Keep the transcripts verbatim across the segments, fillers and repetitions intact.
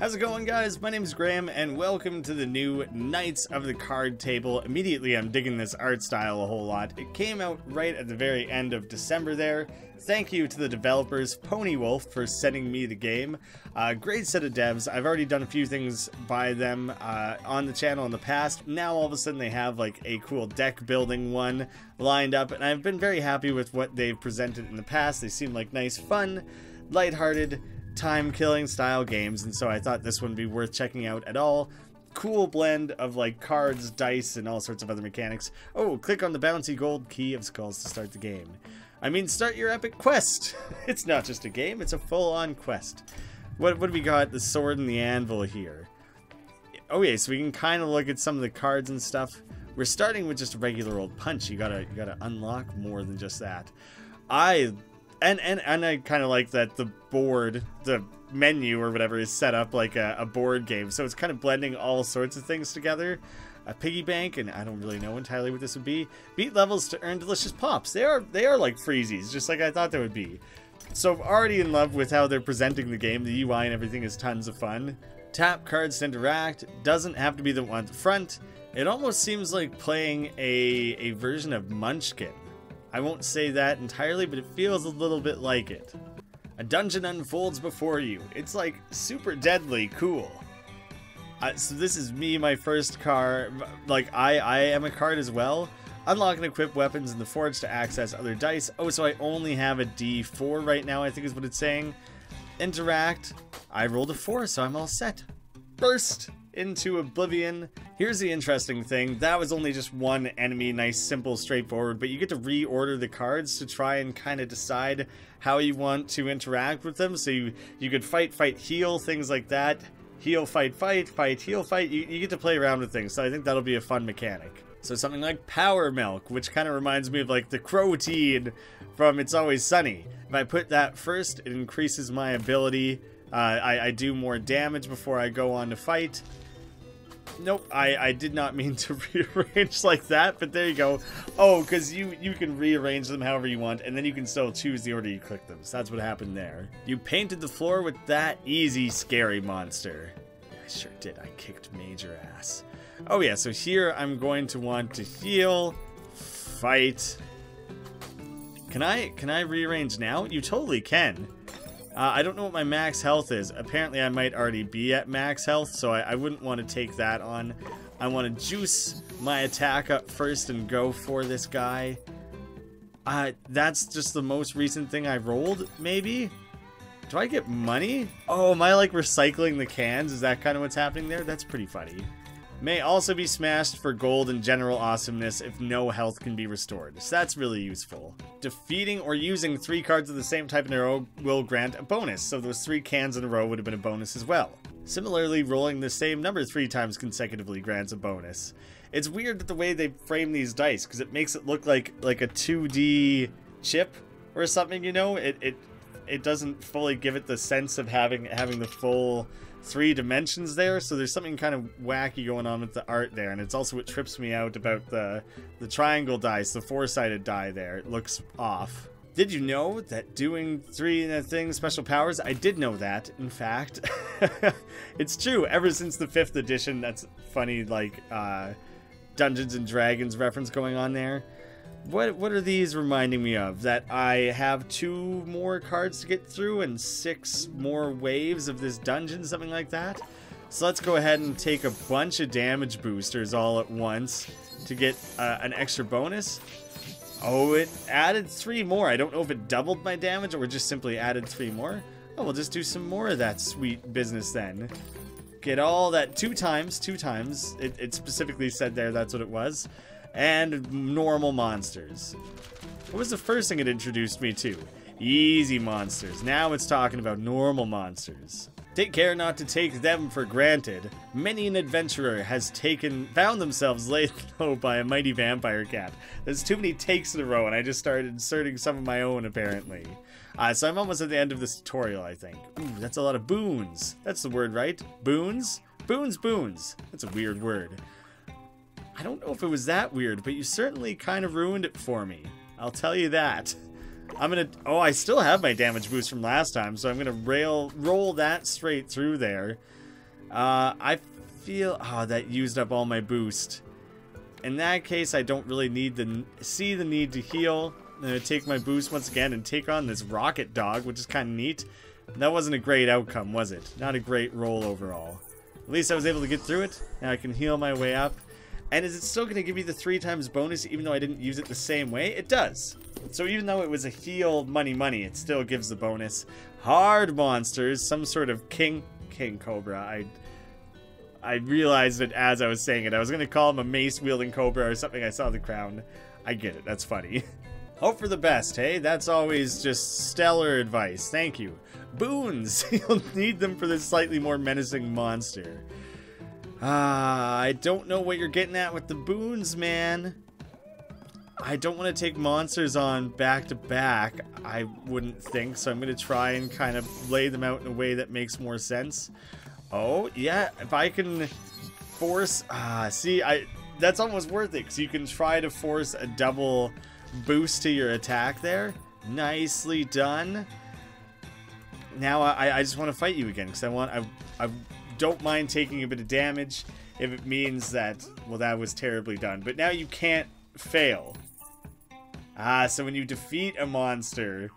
How's it going, guys? My name is Graham, and welcome to the new Knights of the Card Table. Immediately, I'm digging this art style a whole lot. It came out right at the very end of December there. Thank you to the developers, PonyWolf, for sending me the game. Uh, great set of devs. I've already done a few things by them uh, on the channel in the past. Now, all of a sudden, they have like a cool deck building one lined up, and I've been very happy with what they've presented in the past. They seem like nice, fun, lighthearted, time-killing style games, and so I thought this one would be worth checking out at all. Cool blend of like cards, dice, and all sorts of other mechanics. Oh, click on the bouncy gold key of skulls to start the game. I mean, start your epic quest! It's not just a game, it's a full-on quest. What, what do we got? The sword and the anvil here. Oh yeah, so we can kind of look at some of the cards and stuff. We're starting with just a regular old punch. You gotta, you gotta unlock more than just that. I... And, and, and I kind of like that the board, the menu or whatever, is set up like a, a board game. So it's kind of blending all sorts of things together. A piggy bank, and I don't really know entirely what this would be. Beat levels to earn delicious pops. They are, they are like freezies, just like I thought they would be. So I'm already in love with how they're presenting the game. The U I and everything is tons of fun. Tap cards to interact. Doesn't have to be the one at the front. It almost seems like playing a, a version of Munchkin. I won't say that entirely, but it feels a little bit like it. A dungeon unfolds before you. It's like super deadly cool. Uh, so this is me, my first car. Like, I, I am a card as well. Unlock and equip weapons in the forge to access other dice. Oh, so I only have a D four right now, I think is what it's saying. Interact. I rolled a four, so I'm all set. Burst into oblivion. Here's the interesting thing. That was only just one enemy, nice, simple, straightforward, but you get to reorder the cards to try and kind of decide how you want to interact with them. So you, you could fight, fight, heal, things like that. Heal, fight, fight, fight, heal, fight. You, you get to play around with things, so I think that'll be a fun mechanic. So something like Power Milk, which kind of reminds me of like the Crow-Teed from It's Always Sunny. If I put that first, it increases my ability. Uh, I, I do more damage before I go on to fight. Nope, I, I did not mean to rearrange like that, but there you go. Oh, because you, you can rearrange them however you want, and then you can still choose the order you click them. So that's what happened there. You painted the floor with that easy, scary monster. Yeah, I sure did. I kicked major ass. Oh yeah, so here I'm going to want to heal, fight. Can I, can I rearrange now? You totally can. Uh, I don't know what my max health is. Apparently I might already be at max health, so I, I wouldn't want to take that on. I want to juice my attack up first and go for this guy. Uh, that's just the most recent thing I rolled, maybe? Do I get money? Oh, am I like recycling the cans? Is that kind of what's happening there? That's pretty funny. May also be smashed for gold and general awesomeness if no health can be restored. So that's really useful. Defeating or using three cards of the same type in a row will grant a bonus. So those three cans in a row would have been a bonus as well. Similarly, rolling the same number three times consecutively grants a bonus. It's weird that the way they frame these dice, because it makes it look like like a two D chip or something, you know? It it it doesn't fully give it the sense of having having the full three dimensions there, so there's something kind of wacky going on with the art there, and it's also what trips me out about the the triangle dice, the four-sided die there. It looks off. Did you know that doing three in a thing special powers? I did know that, in fact. It's true. Ever since the fifth edition, that's funny, like uh, Dungeons and Dragons reference going on there. What what are these reminding me of? That I have two more cards to get through and six more waves of this dungeon, something like that? So let's go ahead and take a bunch of damage boosters all at once to get uh, an extra bonus. Oh, it added three more. I don't know if it doubled my damage or just simply added three more. Oh, we'll just do some more of that sweet business then. Get all that two times, two times. It, it specifically said there that's what it was. And normal monsters. What was the first thing it introduced me to? Easy monsters. Now it's talking about normal monsters. Take care not to take them for granted. Many an adventurer has taken, found themselves laid low by a mighty vampire cat. There's too many takes in a row, and I just started inserting some of my own, apparently. Uh, so I'm almost at the end of this tutorial, I think. Ooh, that's a lot of boons. That's the word, right? Boons? Boons, boons. That's a weird word. I don't know if it was that weird, but you certainly kind of ruined it for me. I'll tell you that. I'm gonna... Oh, I still have my damage boost from last time, so I'm gonna rail, roll that straight through there. Uh, I feel... Oh, that used up all my boost. In that case, I don't really need the see the need to heal. I'm going to take my boost once again and take on this rocket dog, which is kind of neat. That wasn't a great outcome, was it? Not a great roll overall. At least I was able to get through it. Now I can heal my way up. And is it still going to give me the three times bonus even though I didn't use it the same way? It does. So even though it was a heal money money, it still gives the bonus. Hard monsters, some sort of king king cobra. I I realized it as I was saying it. I was going to call him a mace-wielding cobra or something. I saw the crown. I get it. That's funny. Hope for the best, hey? That's always just stellar advice. Thank you. Boons! You'll need them for this slightly more menacing monster. Ah, uh, I don't know what you're getting at with the boons, man. I don't want to take monsters on back to back, I wouldn't think, so I'm going to try and kind of lay them out in a way that makes more sense. Oh, yeah, if I can force... Ah, see, I that's almost worth it, because you can try to force a double... boost to your attack there. Nicely done. Now I, I just want to fight you again because I want I, I don't mind taking a bit of damage if it means that, well, that was terribly done. But now you can't fail. Ah, so when you defeat a monster,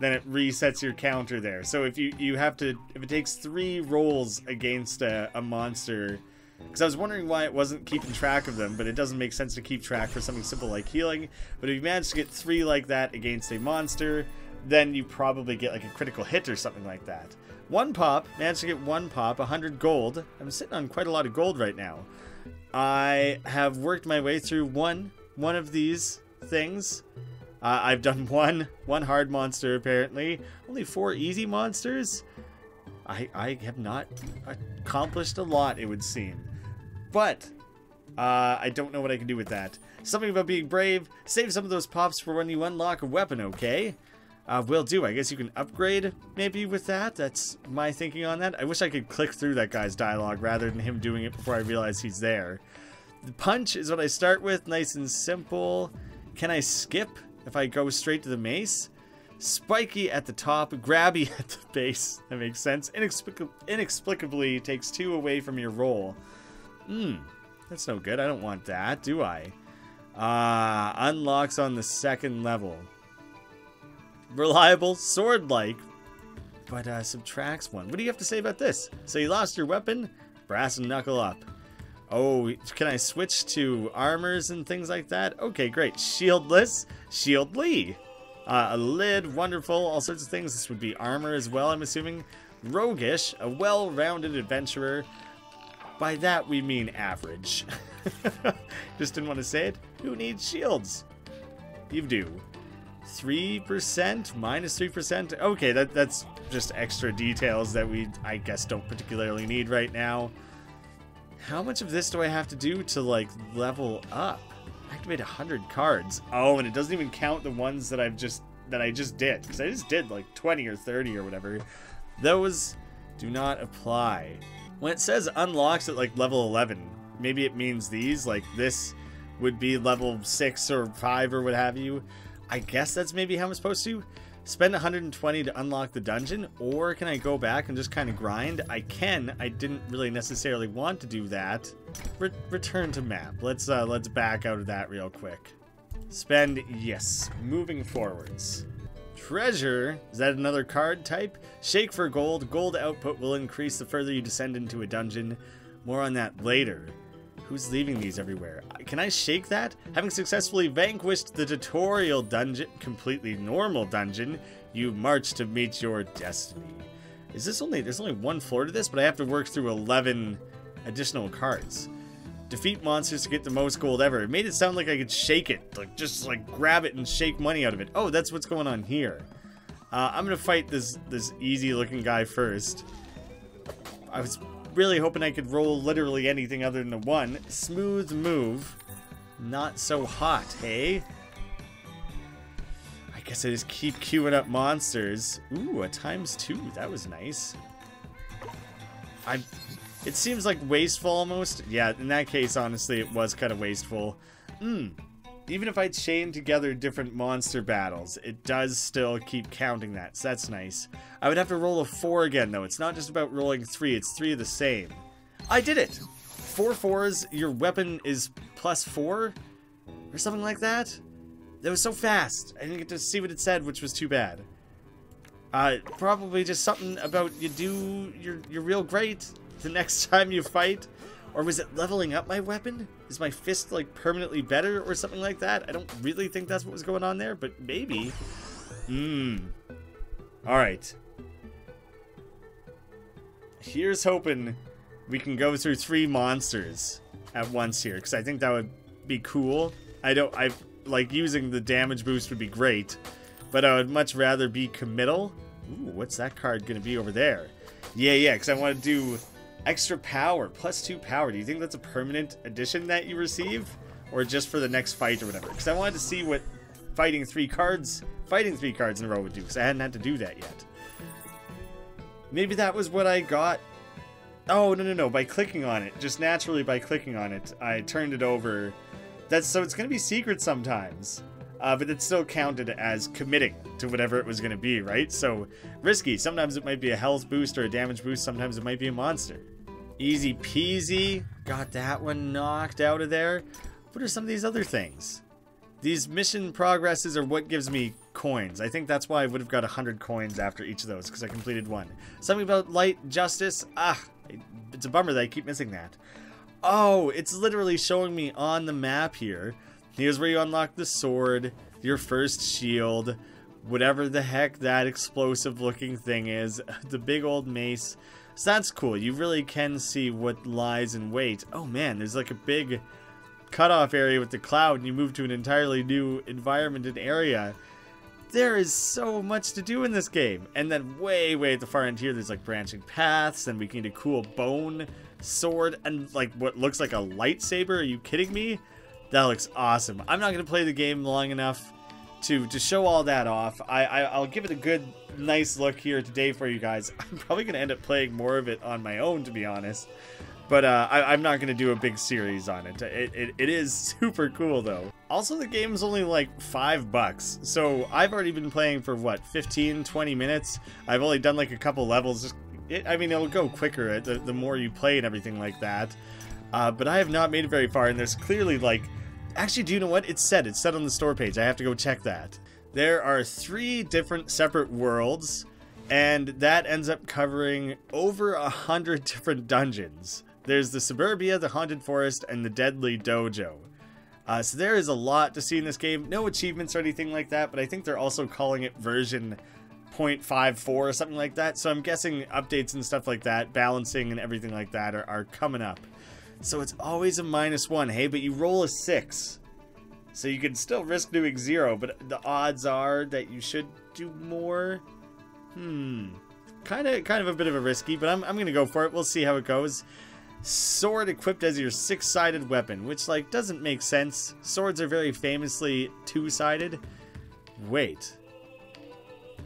then it resets your counter there. So if you, you have to, if it takes three rolls against a, a monster, because I was wondering why it wasn't keeping track of them, but it doesn't make sense to keep track for something simple like healing. But if you manage to get three like that against a monster, then you probably get like a critical hit or something like that. One pop, managed to get one pop, one hundred gold. I'm sitting on quite a lot of gold right now. I have worked my way through one, one of these things. Uh, I've done one, one hard monster apparently. Only four easy monsters. I, I have not accomplished a lot, it would seem. But, uh, I don't know what I can do with that. Something about being brave. Save some of those pops for when you unlock a weapon, okay? Uh, will do. I guess you can upgrade maybe with that. That's my thinking on that. I wish I could click through that guy's dialogue rather than him doing it before I realize he's there. The punch is what I start with. Nice and simple. Can I skip if I go straight to the mace? Spiky at the top, grabby at the base. That makes sense. Inexplic inexplicably takes two away from your roll. Hmm, that's no good. I don't want that, do I? Ah, uh, unlocks on the second level. Reliable, sword-like, but uh, subtracts one. What do you have to say about this? So you lost your weapon? Brass and knuckle up. Oh, can I switch to armors and things like that? Okay, great. Shieldless, shieldly. Uh, a lid, wonderful, all sorts of things. This would be armor as well, I'm assuming. Roguish, a well-rounded adventurer. By that we mean average. Just didn't want to say it. Who needs shields? You do. three percent? Minus three percent? Okay, that, that's just extra details that we, I guess, don't particularly need right now. How much of this do I have to do to, like, level up? Activate one hundred cards. Oh, and it doesn't even count the ones that I've just that I just did, because I just did like twenty or thirty or whatever. Those do not apply. When it says unlocks at like level eleven, maybe it means these, like this would be level six or five or what have you. I guess that's maybe how I'm supposed to spend one hundred twenty to unlock the dungeon. Or can I go back and just kind of grind? I can. I didn't really necessarily want to do that. Re return to map. Let's uh, let's back out of that real quick. Spend, yes. Moving forwards. Treasure, is that another card type? Shake for gold. Gold output will increase the further you descend into a dungeon. More on that later. Who's leaving these everywhere? Can I shake that? Having successfully vanquished the tutorial dungeon, completely normal dungeon, you march to meet your destiny. Is this only, there's only one floor to this, but I have to work through eleven additional cards. Defeat monsters to get the most gold ever. It made it sound like I could shake it, like just like grab it and shake money out of it. Oh, that's what's going on here. Uh, I'm gonna fight this, this easy looking guy first. I was really hoping I could roll literally anything other than a one. Smooth move. Not so hot, hey? I guess I just keep queuing up monsters. Ooh, a times two. That was nice. I. It seems like wasteful almost. Yeah, in that case, honestly, it was kind of wasteful. Hmm. Even if I chain together different monster battles, it does still keep counting that, so that's nice. I would have to roll a four again, though. It's not just about rolling three, it's three of the same. I did it! Four fours, your weapon is plus four? Or something like that? That was so fast. I didn't get to see what it said, which was too bad. Uh, probably just something about you do, you're, you're real great the next time you fight. Or was it leveling up my weapon? Is my fist, like, permanently better or something like that? I don't really think that's what was going on there, but maybe. Hmm. Alright. Here's hoping we can go through three monsters at once here, because I think that would be cool. I don't, I, like, using the damage boost would be great, but I would much rather be committal. Ooh, what's that card going to be over there? Yeah, yeah, because I want to do extra power, plus two power. Do you think that's a permanent addition that you receive? Or just for the next fight or whatever? Because I wanted to see what fighting three cards, fighting three cards in a row would do, because I hadn't had to do that yet. Maybe that was what I got. Oh, no, no, no, by clicking on it. Just naturally by clicking on it, I turned it over. That's, so it's going to be secret sometimes. Uh, but it's still counted as committing to whatever it was going to be, right? So, risky. Sometimes it might be a health boost or a damage boost. Sometimes it might be a monster. Easy peasy. Got that one knocked out of there. What are some of these other things? These mission progresses are what gives me coins. I think that's why I would have got one hundred coins after each of those, because I completed one. Something about light justice. Ah, it's a bummer that I keep missing that. Oh, it's literally showing me on the map here. Here's where you unlock the sword, your first shield, whatever the heck that explosive looking thing is, the big old mace. So that's cool. You really can see what lies in wait. Oh man, there's like a big cutoff area with the cloud and you move to an entirely new environment and area. There is so much to do in this game. And then way, way at the far end here, there's like branching paths and we can get a cool bone sword and like what looks like a lightsaber. Are you kidding me? That looks awesome. I'm not going to play the game long enough to, to show all that off. I, I, I'll give it a good, nice look here today for you guys. I'm probably going to end up playing more of it on my own, to be honest. But uh, I, I'm not going to do a big series on it. It, it. It is super cool, though. Also, the game's only like five bucks. So I've already been playing for, what, fifteen, twenty minutes? I've only done like a couple levels. It, I mean, it'll go quicker the, the more you play and everything like that. Uh, but I have not made it very far, and there's clearly like... Actually, do you know what? It's set. It's set on the store page. I have to go check that. There are three different separate worlds, and that ends up covering over a hundred different dungeons. There's the Suburbia, the Haunted Forest, and the Deadly Dojo. Uh, so there is a lot to see in this game. No achievements or anything like that, but I think they're also calling it version zero point five four or something like that. So I'm guessing updates and stuff like that, balancing and everything like that are, are coming up. So it's always a minus one, hey, but you roll a six. So you can still risk doing zero, but the odds are that you should do more. Hmm. Kind of kind of a bit of a risky, but I'm, I'm going to go for it. We'll see how it goes. Sword equipped as your six-sided weapon, which, like, doesn't make sense. Swords are very famously two-sided. Wait.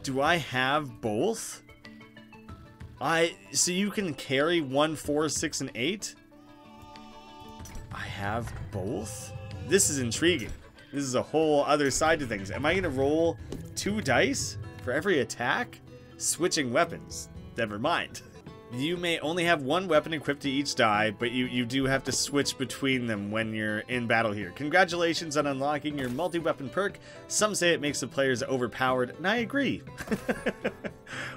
Do I have both? I So you can carry one, four, six, and eight? I have both? This is intriguing. This is a whole other side to things. Am I going to roll two dice for every attack? Switching weapons. Never mind. You may only have one weapon equipped to each die, but you, you do have to switch between them when you're in battle here. Congratulations on unlocking your multi-weapon perk. Some say it makes the players overpowered, and I agree.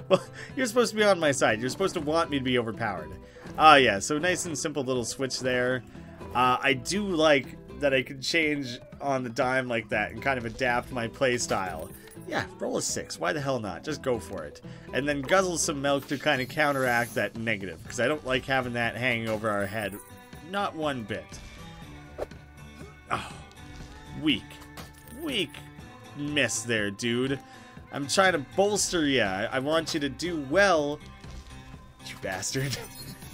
Well, you're supposed to be on my side. You're supposed to want me to be overpowered. Ah, yeah, so nice and simple little switch there. Uh, I do like that I can change on the dime like that and kind of adapt my playstyle. Yeah, roll a six. Why the hell not? Just go for it. And then guzzle some milk to kind of counteract that negative, because I don't like having that hanging over our head. Not one bit. Oh, weak. Weak miss there, dude. I'm trying to bolster you. I want you to do well. You bastard.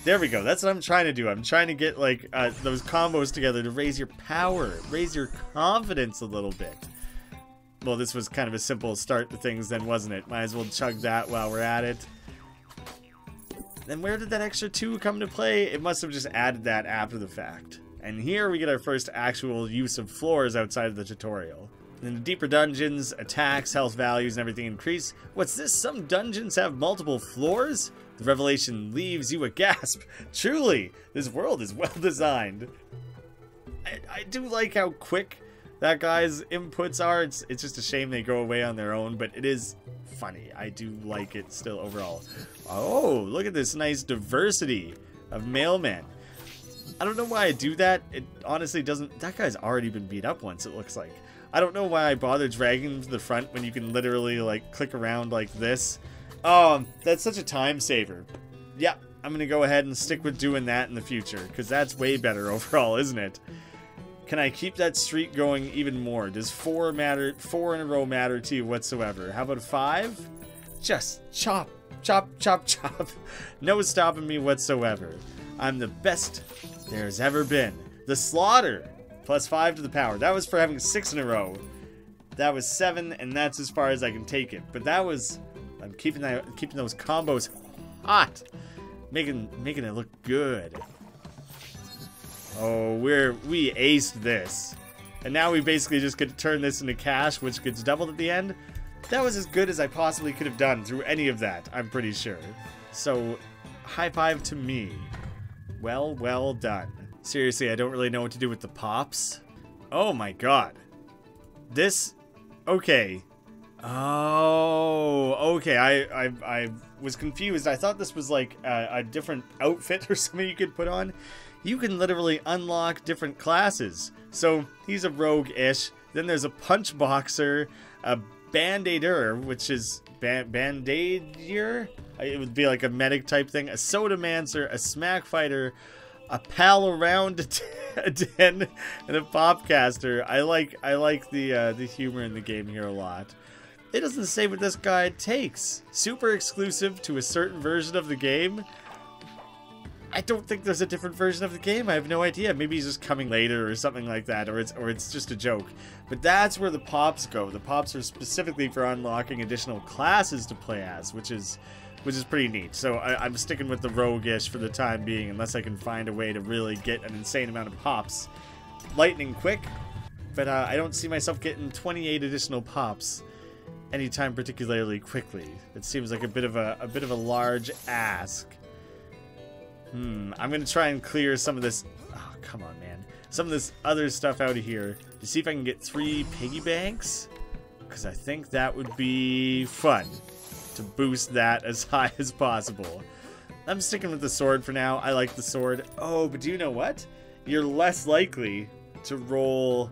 There we go. That's what I'm trying to do. I'm trying to get, like, uh, those combos together to raise your power, raise your confidence a little bit. Well, this was kind of a simple start to things then, wasn't it? Might as well chug that while we're at it. Then where did that extra two come to play? It must have just added that after the fact. And here we get our first actual use of floors outside of the tutorial. In the deeper dungeons, attacks, health values, and everything increase. What's this? Some dungeons have multiple floors? The revelation leaves you agasp. Truly, this world is well designed. I, I do like how quick that guy's inputs are. It's, it's just a shame they go away on their own, but it is funny. I do like it still overall. Oh, look at this nice diversity of mailmen. I don't know why I do that. It honestly doesn't... That guy's already been beat up once, it looks like. I don't know why I bother dragging him to the front when you can literally, like, click around like this. Oh, that's such a time saver. Yeah, I'm going to go ahead and stick with doing that in the future, because that's way better overall, isn't it? Can I keep that streak going even more? Does four matter? Four in a row matter to you whatsoever? How about five? Just chop, chop, chop, chop. No stopping me whatsoever. I'm the best there's ever been. The slaughter. Plus five to the power. That was for having six in a row. That was seven, and that's as far as I can take it. But that was... I'm keeping that, keeping those combos hot. Making making it look good. Oh, we're we aced this. And now we basically just get to turn this into cash, which gets doubled at the end. That was as good as I possibly could have done through any of that, I'm pretty sure. So, high five to me. Well, well done. Seriously, I don't really know what to do with the pops. Oh my god. This... Okay. Oh... Okay, I I, I was confused. I thought this was like a, a different outfit or something you could put on. You can literally unlock different classes. So, he's a rogue-ish. Then there's a punch boxer, a band-aider, which is... Ba band-aider? It would be like a medic type thing. A soda-mancer, a smack fighter... A pal around a den and a popcaster. I like I like the uh, the humor in the game here a lot. It doesn't say what this guy takes. Super exclusive to a certain version of the game. I don't think there's a different version of the game. I have no idea. Maybe he's just coming later or something like that, or it's or it's just a joke. But that's where the pops go. The pops are specifically for unlocking additional classes to play as, which is. Which is pretty neat. So I, I'm sticking with the roguish for the time being, unless I can find a way to really get an insane amount of pops lightning quick. But uh, I don't see myself getting twenty-eight additional pops anytime particularly quickly. It seems like a bit of a, a bit of a large ask. Hmm. I'm gonna try and clear some of this. Oh, come on, man. Some of this other stuff out of here to see if I can get three piggy banks, because I think that would be fun. To boost that as high as possible. I'm sticking with the sword for now. I like the sword. Oh, but do you know what? You're less likely to roll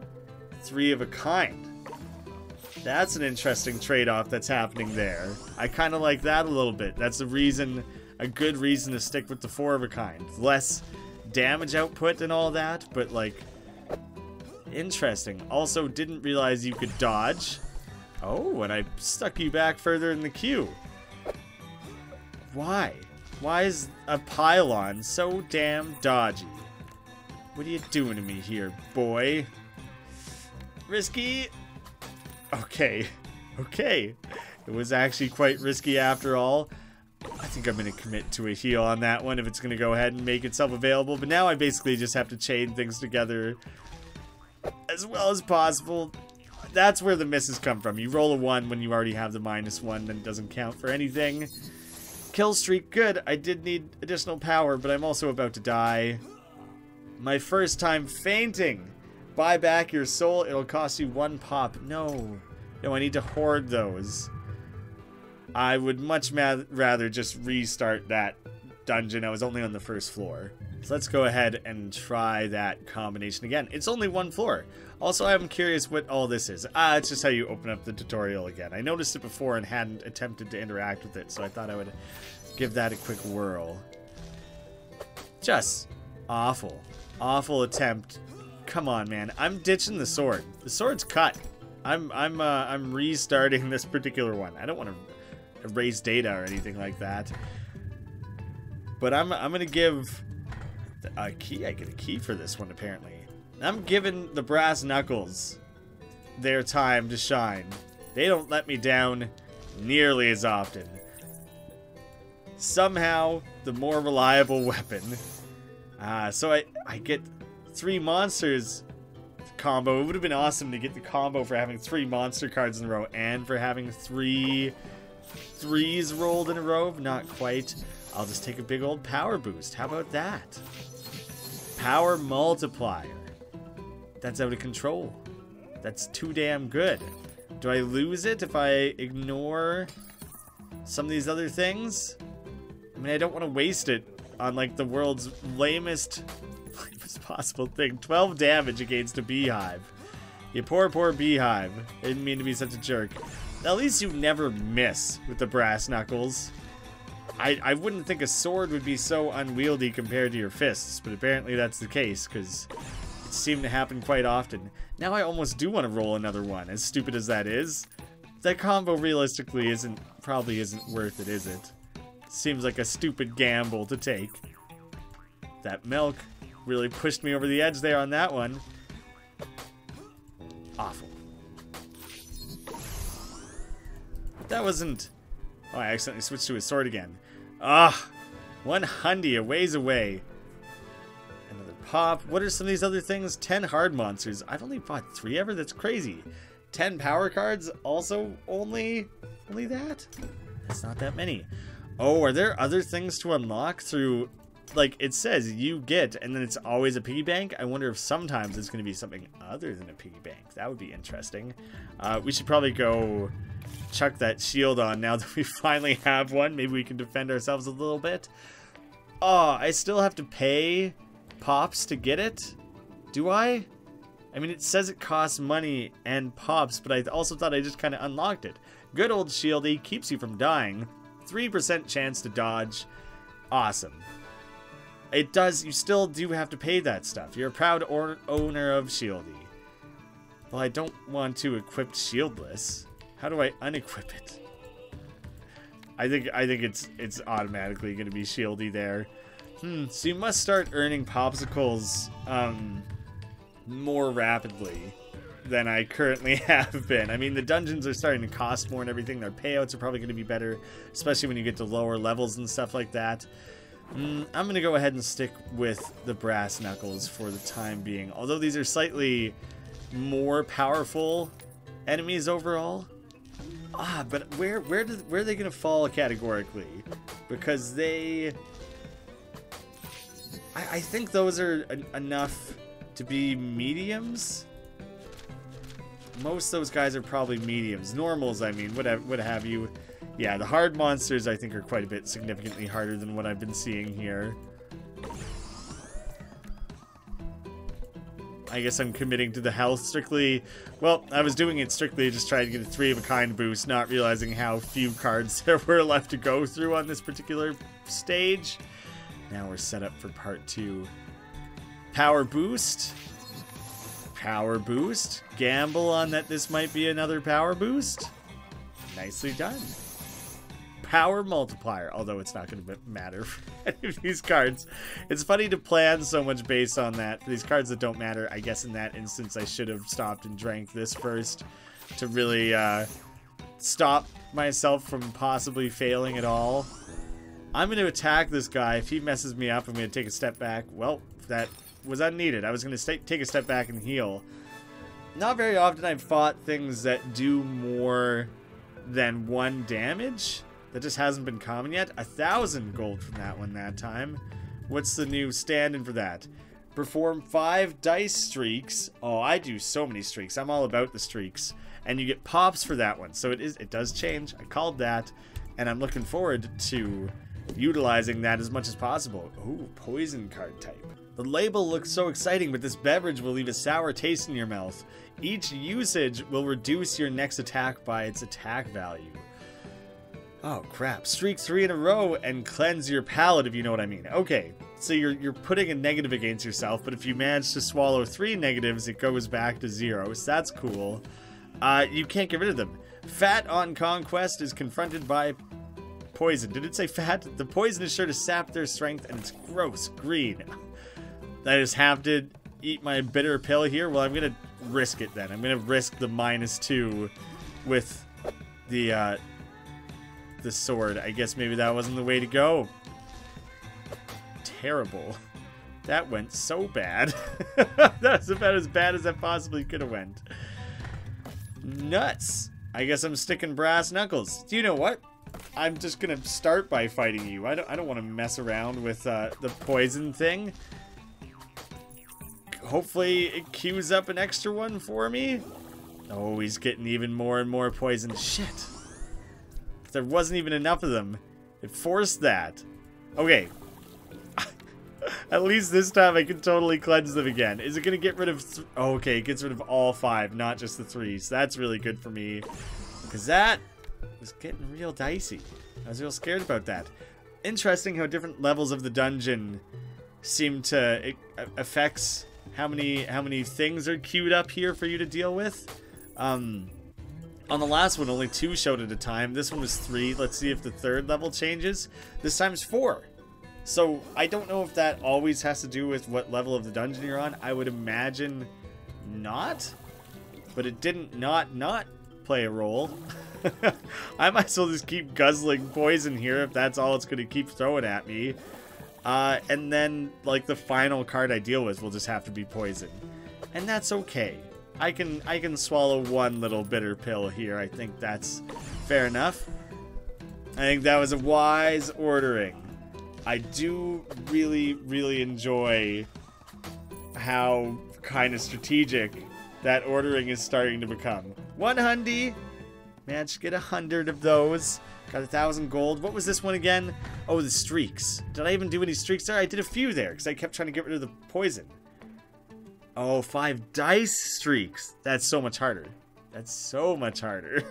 three of a kind. That's an interesting trade-off that's happening there. I kind of like that a little bit. That's a reason, a good reason to stick with the four of a kind. Less damage output and all that, but like, interesting. Also, didn't realize you could dodge. Oh, and I stuck you back further in the queue. Why? Why is a pylon so damn dodgy? What are you doing to me here, boy? Risky? Okay. Okay. It was actually quite risky after all. I think I'm going to commit to a heal on that one if it's going to go ahead and make itself available. But now I basically just have to chain things together as well as possible. That's where the misses come from. You roll a one when you already have the minus one, then it doesn't count for anything. Kill streak, good. I did need additional power, but I'm also about to die. My first time fainting. Buy back your soul. It'll cost you one pop. No. No, I need to hoard those. I would much rather just restart that dungeon. I was only on the first floor. So let's go ahead and try that combination again. It's only one floor. Also, I'm curious what all this is. Ah, it's just how you open up the tutorial again. I noticed it before and hadn't attempted to interact with it, so I thought I would give that a quick whirl. Just awful. Awful attempt. Come on, man. I'm ditching the sword. The sword's cut. I'm I'm uh, I'm restarting this particular one. I don't want to erase data or anything like that. But I'm I'm gonna give a key. I get a key for this one, apparently. I'm giving the brass knuckles their time to shine. They don't let me down nearly as often. Somehow, the more reliable weapon. Ah, uh, so I, I get three monsters combo. It would have been awesome to get the combo for having three monster cards in a row and for having three threes rolled in a row. Not quite. I'll just take a big old power boost. How about that? Power multiplier. That's out of control. That's too damn good. Do I lose it if I ignore some of these other things? I mean, I don't want to waste it on, like, the world's lamest, lamest possible thing. twelve damage against a beehive. You poor, poor beehive. I didn't mean to be such a jerk. At least you never miss with the brass knuckles. I, I wouldn't think a sword would be so unwieldy compared to your fists, but apparently that's the case, because it seemed to happen quite often. Now I almost do want to roll another one, as stupid as that is. That combo realistically isn't, probably isn't worth it, is it? Seems like a stupid gamble to take. That milk really pushed me over the edge there on that one. Awful. That wasn't... Oh, I accidentally switched to his sword again. Ah, one hundy a ways away. Another pop. What are some of these other things? ten hard monsters. I've only fought three ever. That's crazy. ten power cards. Also, only, only that. That's not that many. Oh, are there other things to unlock through? Like it says, you get, and then it's always a piggy bank. I wonder if sometimes it's going to be something other than a piggy bank. That would be interesting. Uh, we should probably go chuck that shield on now that we finally have one. Maybe we can defend ourselves a little bit. Oh, I still have to pay pops to get it? Do I? I mean, it says it costs money and pops, but I also thought I just kind of unlocked it. Good old shieldy keeps you from dying. three percent chance to dodge. Awesome. It does, you still do have to pay that stuff. You're a proud or owner of shieldy. Well, I don't want to equip shieldless. How do I unequip it? I think I think it's it's automatically going to be shieldy there. Hmm, so you must start earning popsicles um, more rapidly than I currently have been. I mean, the dungeons are starting to cost more and everything. Their payouts are probably going to be better, especially when you get to lower levels and stuff like that. Mm, I'm going to go ahead and stick with the brass knuckles for the time being. Although these are slightly more powerful enemies overall. Ah, but where where do, where are they going to fall categorically? Because they... I, I think those are en enough to be mediums. Most of those guys are probably mediums. Normals, I mean, what have, what have you. Yeah, the hard monsters, I think, are quite a bit significantly harder than what I've been seeing here. I guess I'm committing to the health strictly. Well, I was doing it strictly just trying to get a three-of-a-kind boost, not realizing how few cards there were left to go through on this particular stage. Now we're set up for part two. Power boost. Power boost. Gamble on that this might be another power boost. Nicely done. Power multiplier, although it's not going to matter for any of these cards. It's funny to plan so much based on that. For these cards that don't matter, I guess in that instance I should have stopped and drank this first to really uh, stop myself from possibly failing at all. I'm going to attack this guy. If he messes me up, I'm going to take a step back. Well, that... was unneeded. I was going to take a step back and heal. Not very often I've fought things that do more than one damage. That just hasn't been common yet. A thousand gold from that one that time. What's the new stand-in for that? Perform five dice streaks. Oh, I do so many streaks. I'm all about the streaks. And you get pops for that one. So it is. It does change. I called that. And I'm looking forward to utilizing that as much as possible. Ooh, poison card type. The label looks so exciting, but this beverage will leave a sour taste in your mouth. Each usage will reduce your next attack by its attack value. Oh, crap. Streak three in a row and cleanse your palate, if you know what I mean. Okay, so you're, you're putting a negative against yourself, but if you manage to swallow three negatives, it goes back to zero, so that's cool. Uh, you can't get rid of them. Fat on Conquest is confronted by... poison. Did it say fat? The poison is sure to sap their strength, and it's gross green. I just have to eat my bitter pill here. Well, I'm gonna risk it then. I'm gonna risk the minus two with the uh, the sword. I guess maybe that wasn't the way to go. Terrible. That went so bad. That's about as bad as that possibly could have went. Nuts. I guess I'm sticking brass knuckles. Do you know what? I'm just going to start by fighting you. I don't, I don't want to mess around with uh, the poison thing. Hopefully it queues up an extra one for me. Oh, he's getting even more and more poison. Shit. There wasn't even enough of them. It forced that. Okay. At least this time I can totally cleanse them again. Is it going to get rid of... Th oh, okay, it gets rid of all five, not just the threes. That's really good for me. Because that was getting real dicey. I was real scared about that. Interesting how different levels of the dungeon seem to... It affects how many, how many things are queued up here for you to deal with. Um, on the last one, only two showed at a time. This one was three. Let's see if the third level changes. This time's four. So, I don't know if that always has to do with what level of the dungeon you're on. I would imagine not. But it didn't not not play a role. I might as well just keep guzzling poison here if that's all it's going to keep throwing at me. Uh, and then, like, the final card I deal with will just have to be poison. And that's okay. I can, I can swallow one little bitter pill here. I think that's fair enough. I think that was a wise ordering. I do really, really enjoy how kind of strategic that ordering is starting to become. One hundy. Managed to get a hundred of those. Got a thousand gold. What was this one again? Oh, the streaks. Did I even do any streaks there? I did a few there because I kept trying to get rid of the poison. Oh, five dice streaks. That's so much harder. That's so much harder.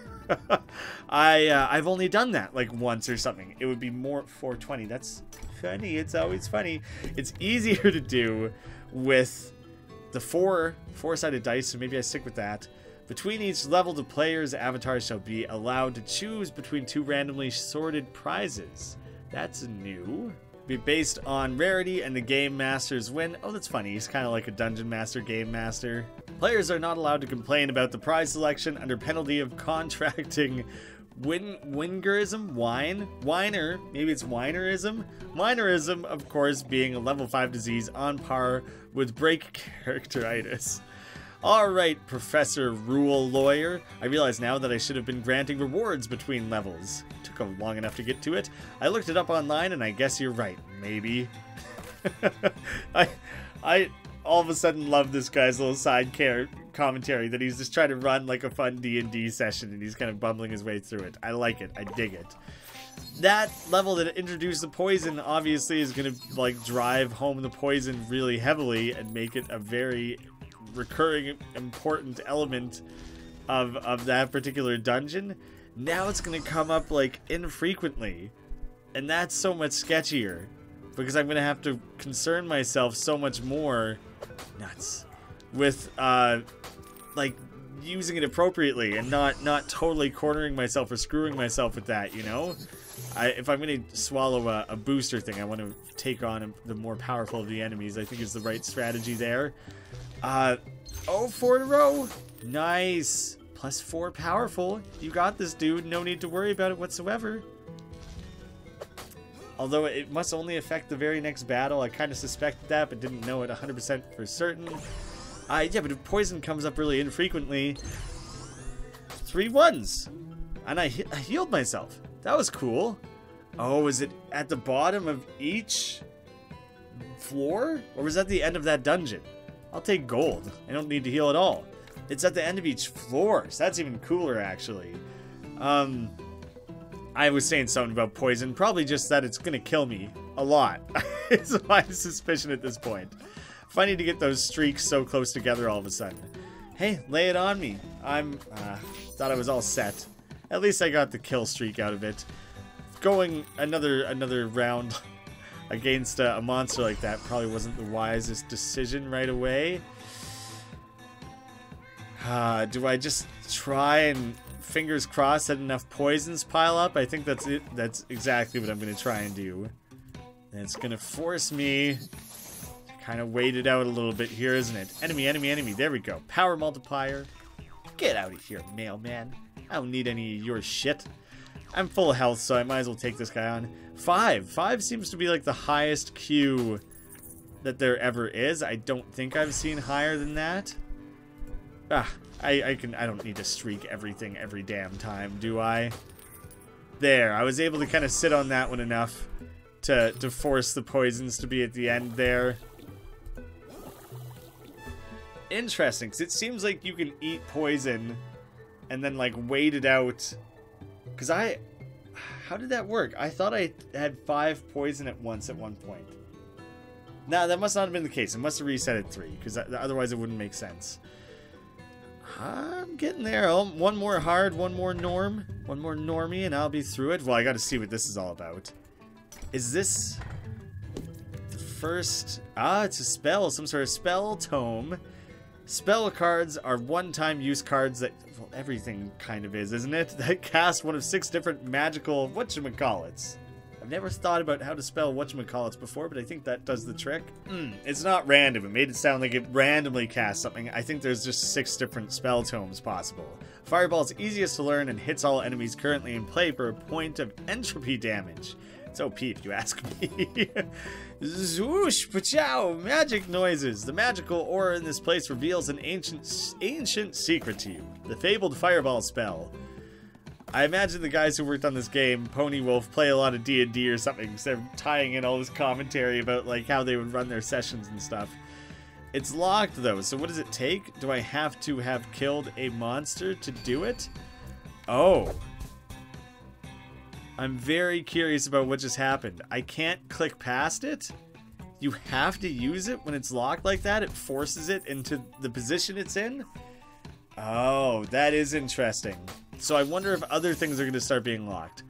I, uh, I've only done that like once or something. It would be more four twenty. That's funny. It's always funny. It's easier to do with the four four-sided dice, so maybe I stick with that. Between each level, the player's avatar shall be allowed to choose between two randomly sorted prizes. That's new. Be based on rarity and the game master's win. Oh, that's funny. He's kind of like a dungeon master, game master. Players are not allowed to complain about the prize selection under penalty of contracting win wingerism, wine, whiner. Maybe it's whinerism. Whinerism, of course, being a level five disease on par with break characteritis. All right, Professor Rule Lawyer. I realize now that I should have been granting rewards between levels. Took long enough to get to it. I looked it up online, and I guess you're right. Maybe. I, I all of a sudden love this guy's little side care commentary that he's just trying to run like a fun D and D session, and he's kind of bumbling his way through it. I like it. I dig it. That level that introduced the poison obviously is going to like drive home the poison really heavily and make it a very recurring important element of of that particular dungeon. Now it's gonna come up like infrequently, and that's so much sketchier because I'm gonna have to concern myself so much more nuts with uh like using it appropriately and not not totally cornering myself or screwing myself with that, you know. I, if I'm going to swallow a, a booster thing, I want to take on a, the more powerful of the enemies. I think is the right strategy there. Uh, oh, four in a row. Nice. Plus four powerful. You got this, dude. No need to worry about it whatsoever. Although it must only affect the very next battle. I kind of suspected that, but didn't know it one hundred percent for certain. Uh, yeah, but if poison comes up really infrequently. Three ones. And I, he I healed myself. That was cool. Oh, is it at the bottom of each floor? Or was that the end of that dungeon? I'll take gold. I don't need to heal at all. It's at the end of each floor. So that's even cooler, actually. Um, I was saying something about poison. Probably just that it's going to kill me a lot. It's my suspicion at this point. Funny to get those streaks so close together all of a sudden. Hey, lay it on me. I'm... Uh, thought I was all set. At least I got the kill streak out of it. Going another another round against a, a monster like that probably wasn't the wisest decision right away. Uh, do I just try and fingers crossed that enough poisons pile up? I think that's it. That's exactly what I'm going to try and do. And it's going to force me to kind of wait it out a little bit here, isn't it? Enemy, enemy, enemy. There we go. Power multiplier. Get out of here, mailman. I don't need any of your shit. I'm full health, so I might as well take this guy on. Five. Five seems to be like the highest Q that there ever is. I don't think I've seen higher than that. Ah, I, I can. I don't need to streak everything every damn time, do I? There, I was able to kind of sit on that one enough to to force the poisons to be at the end there. Interesting, because it seems like you can eat poison and then like wait it out. Because I, how did that work? I thought I had five poison at once at one point. No, that must not have been the case. It must have reset at three, because otherwise it wouldn't make sense. I'm getting there. Oh, one more hard, one more norm, one more normie, and I'll be through it. Well, I got to see what this is all about. Is this the first? Ah, it's a spell, some sort of spell tome. Spell cards are one-time use cards that, well, everything kind of is, isn't it? That cast one of six different magical whatchamacallits. I've never thought about how to spell whatchamacallits before, but I think that does the trick. Mm, it's not random. It made it sound like it randomly cast something. I think there's just six different spell tomes possible. Fireball is easiest to learn and hits all enemies currently in play for a point of entropy damage. It's O P if you ask me. Zwoosh, pachow, magic noises. The magical aura in this place reveals an ancient, ancient secret to you. The fabled fireball spell. I imagine the guys who worked on this game, PonyWolf, play a lot of D and D or something, so they're tying in all this commentary about like how they would run their sessions and stuff. It's locked though, so what does it take? Do I have to have killed a monster to do it? Oh. I'm very curious about what just happened. I can't click past it. You have to use it when it's locked like that. It forces it into the position it's in. Oh, that is interesting. So I wonder if other things are going to start being locked.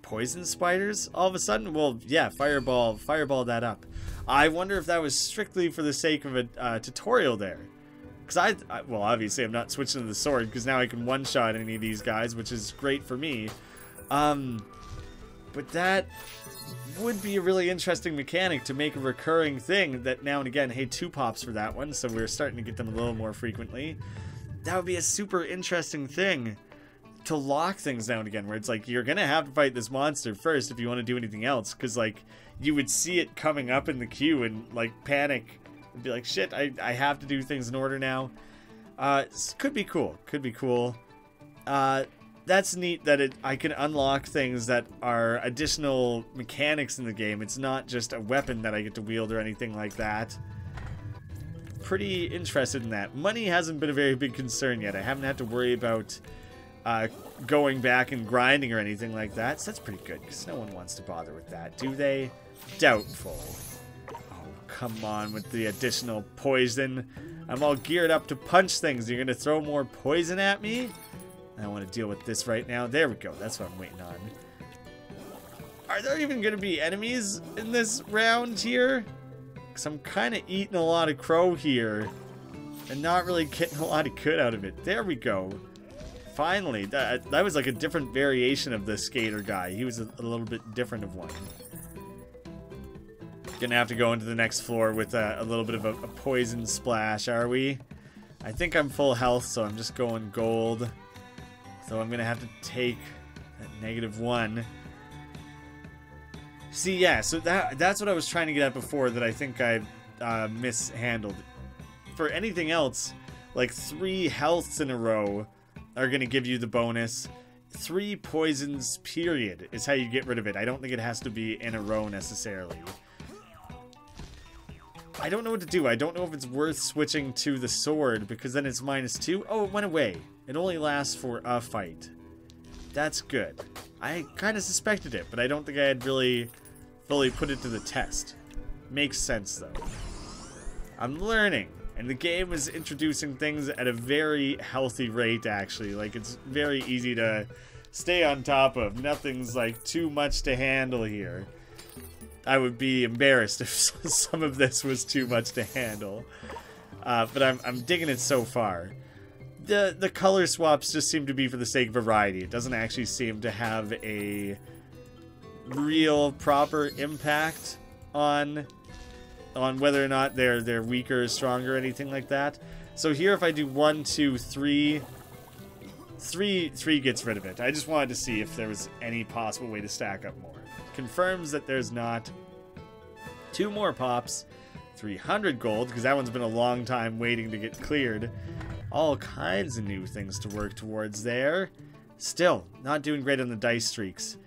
Poison spiders all of a sudden? Well, yeah, fireball, fireball that up. I wonder if that was strictly for the sake of a uh, tutorial there. Because I, I, well, obviously I'm not switching to the sword because now I can one-shot any of these guys, which is great for me. Um, but that would be a really interesting mechanic to make a recurring thing that now and again, hey, two pops for that one. So we're starting to get them a little more frequently. That would be a super interesting thing to lock things down again, where it's like, you're going to have to fight this monster first if you want to do anything else. Cause like you would see it coming up in the queue and like panic and be like, shit, I, I have to do things in order now. Uh, could be cool. Could be cool. Uh, That's neat that it I can unlock things that are additional mechanics in the game. It's not just a weapon that I get to wield or anything like that. Pretty interested in that. Money hasn't been a very big concern yet. I haven't had to worry about uh, going back and grinding or anything like that. So that's pretty good, because no one wants to bother with that, do they? Doubtful. Oh, come on with the additional poison. I'm all geared up to punch things. You're going to throw more poison at me? I don't want to deal with this right now. There we go. That's what I'm waiting on. Are there even going to be enemies in this round here? Because I'm kind of eating a lot of crow here and not really getting a lot of good out of it. There we go. Finally. That, that was like a different variation of the skater guy. He was a, a little bit different of one. Gonna have to go into the next floor with a, a little bit of a, a poison splash, are we? I think I'm full health, so I'm just going gold. So I'm going to have to take that negative one. See, yeah, so that that's what I was trying to get at before that I think I uh, mishandled. For anything else, like three healths in a row are going to give you the bonus. Three poisons, period, is how you get rid of it. I don't think it has to be in a row necessarily. I don't know what to do. I don't know if it's worth switching to the sword because then it's minus two. Oh, it went away. It only lasts for a fight. That's good. I kind of suspected it, but I don't think I had really fully put it to the test. Makes sense, though. I'm learning, and the game is introducing things at a very healthy rate, actually. Like, it's very easy to stay on top of. Nothing's, like, too much to handle here. I would be embarrassed if some of this was too much to handle. Uh, but I'm, I'm digging it so far. The, the color swaps just seem to be for the sake of variety. It doesn't actually seem to have a real proper impact on on whether or not they're they're weaker or stronger or anything like that. So here if I do one, two, three, three, three gets rid of it. I just wanted to see if there was any possible way to stack up more. Confirms that there's not. two more pops, three hundred gold, because that one's been a long time waiting to get cleared. All kinds of new things to work towards there. Still, not doing great on the dice streaks.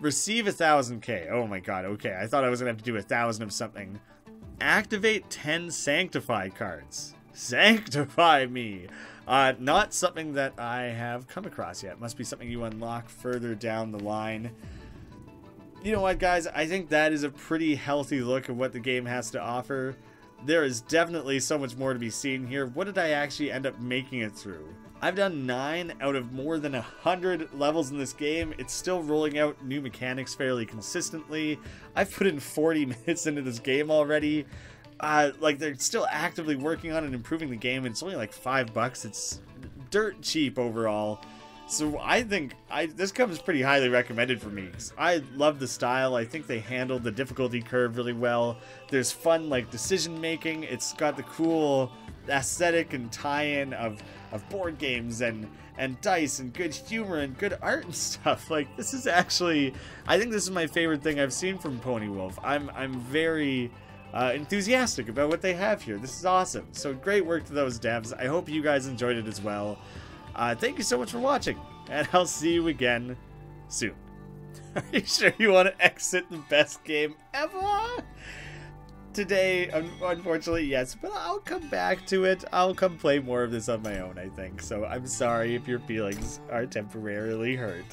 Receive a thousand K. Oh my god, okay. I thought I was going to have to do a thousand of something. Activate ten Sanctify cards. Sanctify me. Uh, not something that I have come across yet. Must be something you unlock further down the line. You know what, guys? I think that is a pretty healthy look of what the game has to offer. There is definitely so much more to be seen here. What did I actually end up making it through? I've done nine out of more than one hundred levels in this game. It's still rolling out new mechanics fairly consistently. I've put in forty minutes into this game already. Uh, like, they're still actively working on and improving the game. It's only like five bucks. It's dirt cheap overall. So I think I, this comes pretty highly recommended for me. I love the style. I think they handled the difficulty curve really well. There's fun, like, decision making. It's got the cool aesthetic and tie-in of, of board games and, and dice and good humor and good art and stuff. Like, this is actually, I think this is my favorite thing I've seen from PonyWolf. I'm, I'm very uh, enthusiastic about what they have here. This is awesome. So great work to those devs. I hope you guys enjoyed it as well. Uh, thank you so much for watching, and I'll see you again soon. Are you sure you want to exit the best game ever? Today, un unfortunately, yes, but I'll come back to it. I'll come play more of this on my own, I think. So I'm sorry if your feelings are temporarily hurt.